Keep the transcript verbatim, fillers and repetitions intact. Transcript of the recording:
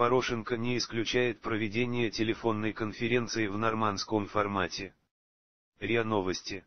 Порошенко не исключает проведение телефонной конференции в нормандском формате. РИА Новости.